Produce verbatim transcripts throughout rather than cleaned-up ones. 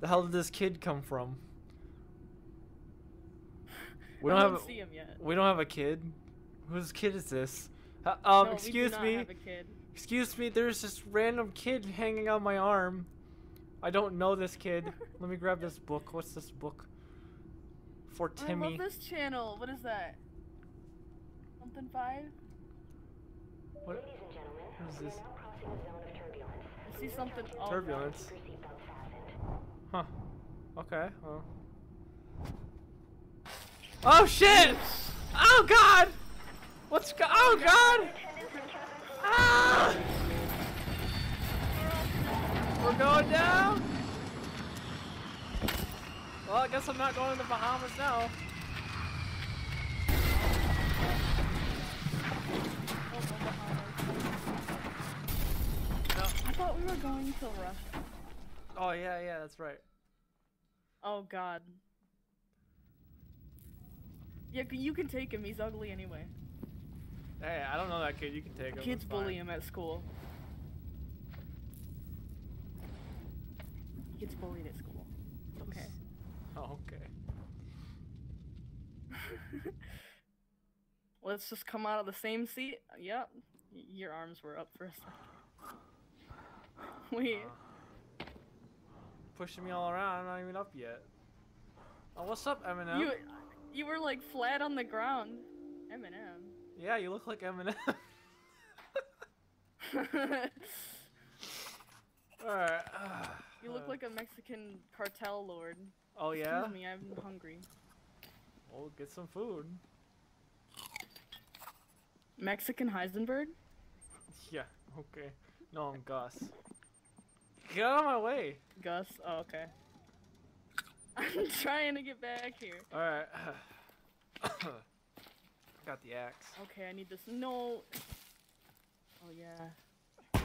The hell did this kid come from? We don't, don't have. See him yet. We don't have a kid. Whose kid is this? Uh, um, no, excuse we do not me. Have a kid. Excuse me. There's this random kid hanging on my arm. I don't know this kid. Let me grab this book. What's this book? For Timmy. I love this channel. What is that? Something five. What? Ladies and gentlemen, what is this? We're now crossing a zone of turbulence. I see something. Turbulence. Huh. Okay. Well. Oh shit! Oh god! What's go- Oh god! Ah! We're going down? Well, I guess I'm not going to the Bahamas now. No. I thought we were going to Russia. Oh yeah, yeah, that's right. Oh god. Yeah, you can take him. He's ugly anyway. Hey, I don't know that kid. You can take him. Kids bully him at school. He gets bullied at school. It's okay. Oh, okay. Let's just come out of the same seat. Yep. Your arms were up for a second. Wait. Uh, pushing me all around. I'm not even up yet. Oh, what's up, Eminem? You, You were like flat on the ground. Eminem. Yeah, you look like Eminem. Alright. You look like a Mexican cartel lord. Oh yeah? Excuse me, I'm hungry. Well, get some food. Mexican Heisenberg? Yeah, okay. No, I'm Gus. Get out of my way! Gus? Oh, okay. I'm trying to get back here. Alright. Got the axe. Okay, I need this. No. Oh, yeah.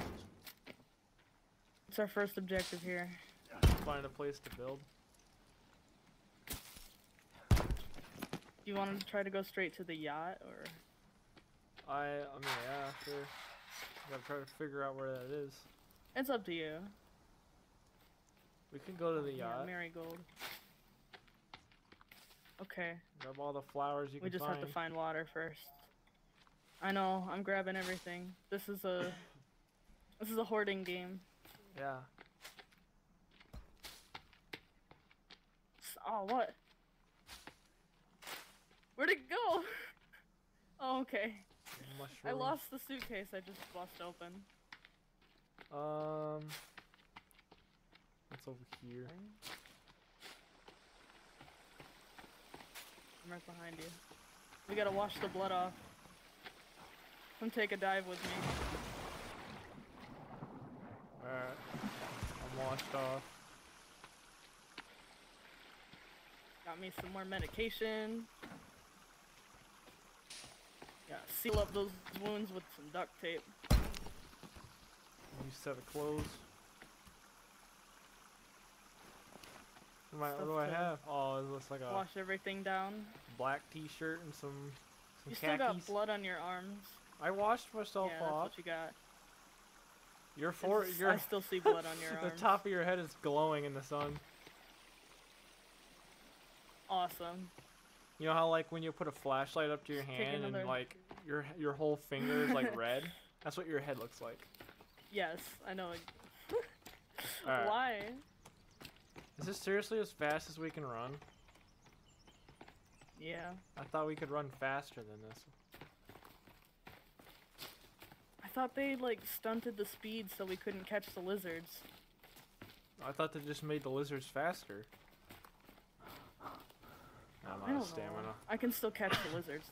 It's our first objective here. Find a place to build. Do you want to try to go straight to the yacht, or? I, I mean, yeah, sure. I gotta try to figure out where that is. It's up to you. We can go to the yacht. Yeah, marigold. Okay. Grab all the flowers you we can find. We just have to find water first. I know, I'm grabbing everything. This is a this is a hoarding game. Yeah. Oh, what? Where'd it go? Oh, okay. Mushroom. I lost the suitcase I just bust open. Um What's over here? I'm right behind you. We gotta wash the blood off. Come take a dive with me. Alright. I'm washed off. Got me some more medication. Gotta seal up those wounds with some duct tape. New set of clothes. My, what do I have? Oh, it looks like a... Wash everything down. Black t-shirt and some, some You still khakis. Got blood on your arms. I washed myself yeah, off. That's what you got. Your fore... Your... I still see blood on your arms. The top of your head is glowing in the sun. Awesome. You know how, like, when you put a flashlight up to your Just hand another... and, like, your your whole finger is, like, red? That's what your head looks like. Yes, I know. Right. Why? Is this seriously as fast as we can run? Yeah. I thought we could run faster than this. I thought they, like, stunted the speed so we couldn't catch the lizards. I thought they just made the lizards faster. Not my stamina. Know. I can still catch the lizards,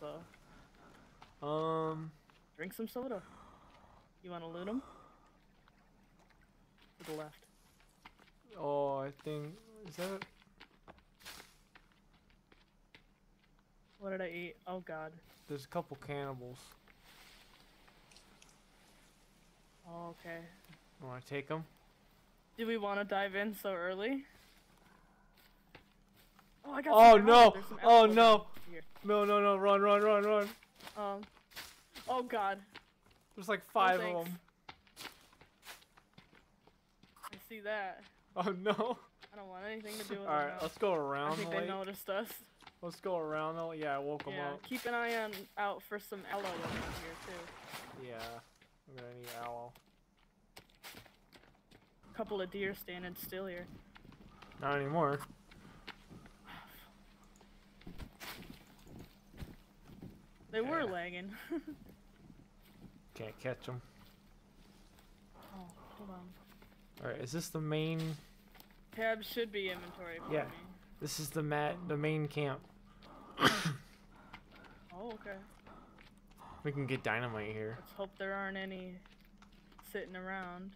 though. Um... Drink some soda. You wanna loot them? To the left. Oh, I think... Is that it? What did I eat? Oh, God. There's a couple cannibals. Oh, okay. You want to take them? Do we want to dive in so early? Oh, I got Oh, no! Oh, no! No, no, no. Run, run, run, run! Um. Oh, God. There's like five oh, of them. I see that. Oh no! I don't want anything to do with it. Alright, let's go around. I think they noticed us. Let's go around though. Yeah, I woke them up. Keep an eye on out for some aloe in here too. Yeah, I'm gonna need aloe. A couple of deer standing still here. Not anymore. They yeah. were lagging. Can't catch them. Oh, hold on. Alright, is this the main? Tab should be inventory. For yeah. Me. This is the mat, the main camp. Oh, okay. We can get dynamite here. Let's hope there aren't any sitting around.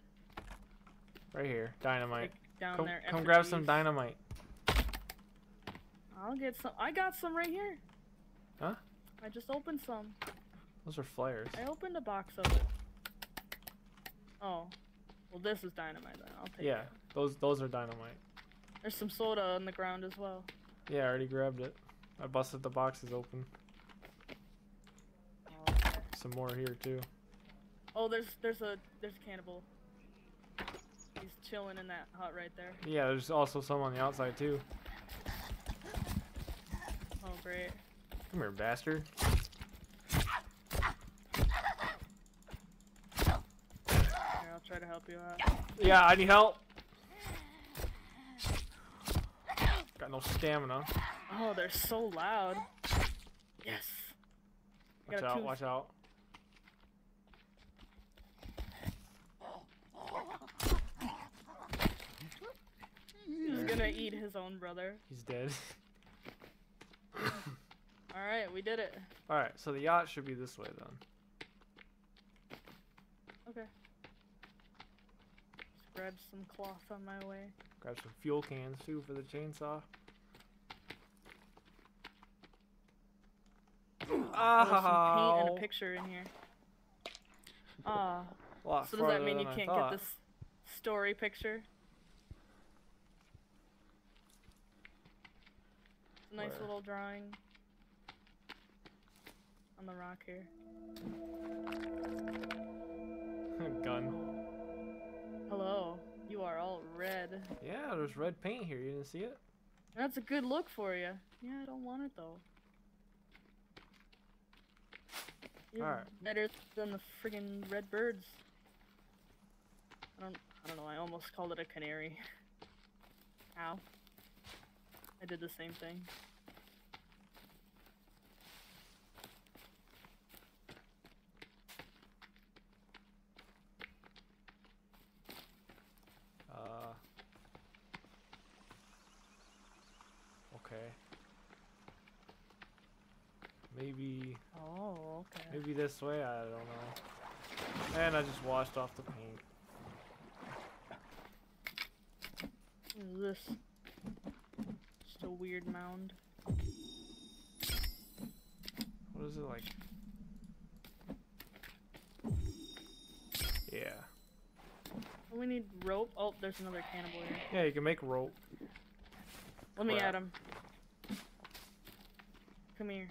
Right here, dynamite. Like down come there come grab some dynamite. I'll get some. I got some right here. Huh? I just opened some. Those are flares. I opened a box of it. Oh. Well, this is dynamite then. I'll take yeah, that. Yeah, those, those are dynamite. There's some soda on the ground as well. Yeah, I already grabbed it. I busted the boxes open. Oh, okay. Some more here too. Oh, there's there's a there's a cannibal. He's chilling in that hut right there. Yeah, there's also some on the outside too. Oh great. Come here, bastard. Here, I'll try to help you out. Yeah, I need help. Got no stamina. Oh, they're so loud. Yes. Watch out, watch out. He's gonna eat his own brother. He's dead. Alright, we did it. Alright, so the yacht should be this way then. Okay. Just grab some cloth on my way. Grab some fuel cans too for the chainsaw. Ah, oh, some paint and a picture in here. Ah. Uh, so does that mean you can't get this story picture? It's a nice Where? little drawing on the rock here. Gun. Hello. You are all red. Yeah, there's red paint here. You didn't see it? That's a good look for you. Yeah, I don't want it though. You're all right. Better than the friggin' red birds. I don't. I don't know. I almost called it a canary. Ow. I did the same thing. Maybe. Oh, okay. Maybe this way. I don't know. And I just washed off the paint. What is this? Just a weird mound. What is it like? Yeah. We need rope. Oh, there's another cannibal here. Yeah, you can make rope. Let me at him. Come here.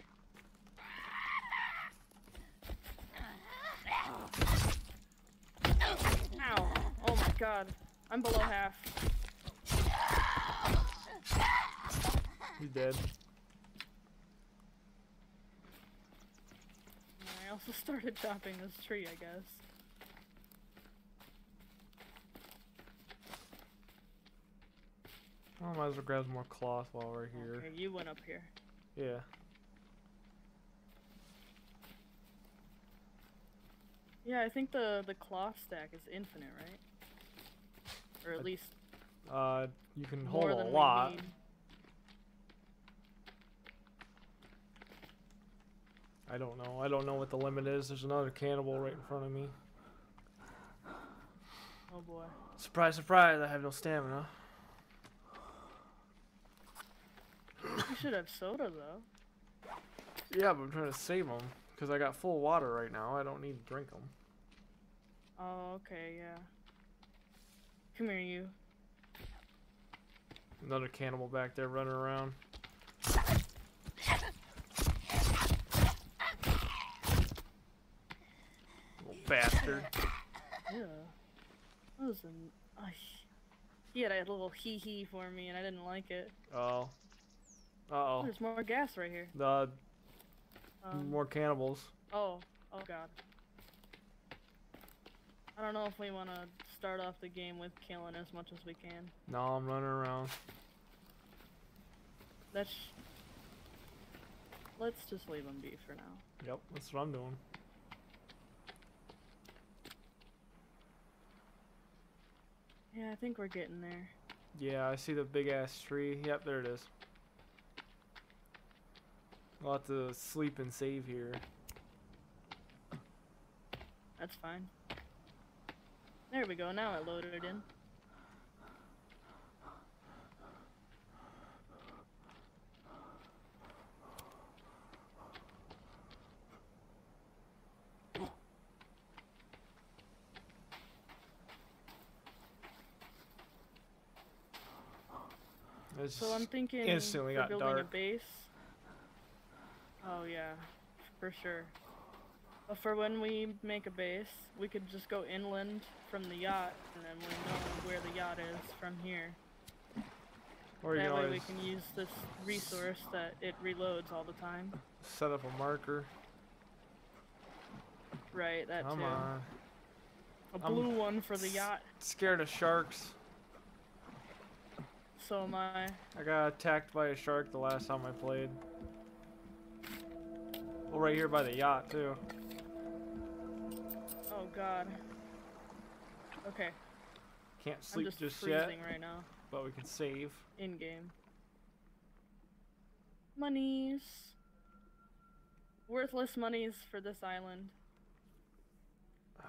Ow. Oh my god. I'm below half. He's dead. I also started chopping this tree, I guess. I might as well grab some more cloth while we're here. Okay, you went up here. Yeah. Yeah, I think the the cloth stack is infinite, right? Or at I, least. Uh, you can hold a lot. I don't know. I don't know what the limit is. There's another cannibal right in front of me. Oh boy! Surprise, surprise! I have no stamina. You should have soda though. Yeah, but I'm trying to save them. Because I got full water right now. I don't need to drink them. Oh, okay, yeah. Come here, you. Another cannibal back there running around. Little bastard. Yeah. That was an... He had a little hee hee for me, and I didn't like it. Oh. Uh oh. There's more gas right here. The um, more cannibals. Oh. Oh god. I don't know if we want to start off the game with killing as much as we can. No, I'm running around. That's. Let's just leave them be for now. Yep, that's what I'm doing. Yeah, I think we're getting there. Yeah, I see the big ass tree. Yep, there it is. We'll have to sleep and save here. That's fine. There we go, now it loaded in. So I'm thinking instantly got building dark. A base. Oh yeah, for sure. But for when we make a base, we could just go inland from the yacht, and then we know where the yacht is from here. Or that you way we can use this resource that it reloads all the time. Set up a marker. Right, that Come too. On. A blue I'm one for the yacht. Scared of sharks. So am I. I got attacked by a shark the last time I played. Well, right here by the yacht, too. Oh, God. Okay. Can't sleep I'm just, just freezing yet. Right now. But we can save. In game. Monies. Worthless monies for this island. Uh,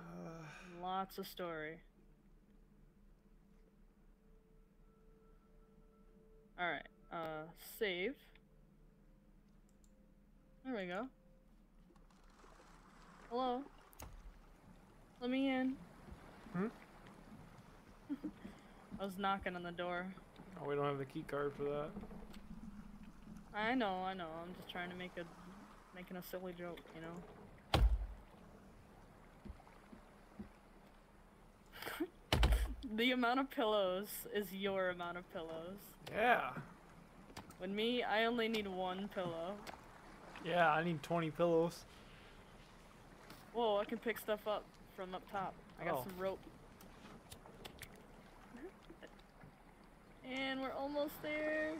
Lots of story. Alright, uh, save. There we go. Hello? Let me in. Hmm? I was knocking on the door. Oh, we don't have the key card for that. I know, I know. I'm just trying to make a... making a silly joke, you know? The amount of pillows is your amount of pillows. Yeah. With me, I only need one pillow. Yeah, I need twenty pillows. Whoa, I can pick stuff up from up top. I got oh. some rope. And we're almost there.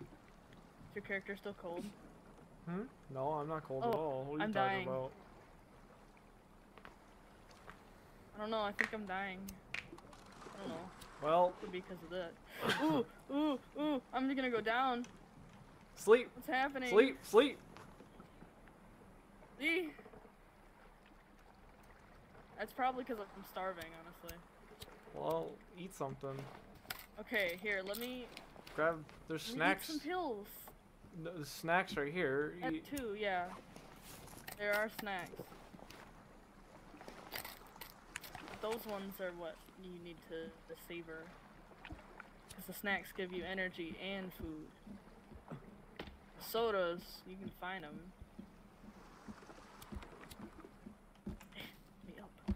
Is your character still cold? Hmm? No, I'm not cold oh, at all. What are you I'm talking dying. about? I don't know, I think I'm dying. I don't know. Well. It could be because of that. Ooh, ooh, ooh, I'm just gonna go down. Sleep. What's happening? Sleep, sleep. See? That's probably because I'm starving, honestly. Well, eat something. Okay, here, let me... Grab, there's snacks. Eat some pills. No, there's snacks right here. At eat. two, yeah. There are snacks. Those ones are what you need to, to savor, because the snacks give you energy and food. The sodas, you can find them. Me up.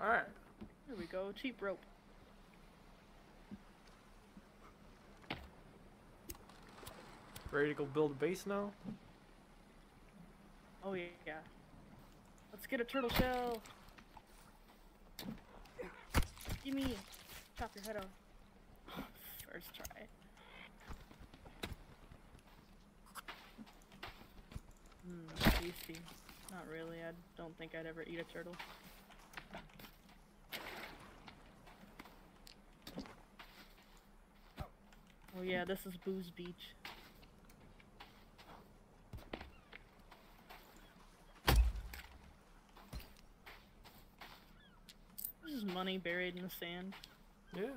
All right. Here we go. Cheap rope. Ready to go build a base now? Oh yeah, yeah. Let's get a turtle shell. Gimme. Chop your head off. First try. Mmm, tasty. Not really. I don't think I'd ever eat a turtle. Oh yeah, this is Booze Beach. Money buried in the sand. Yeah.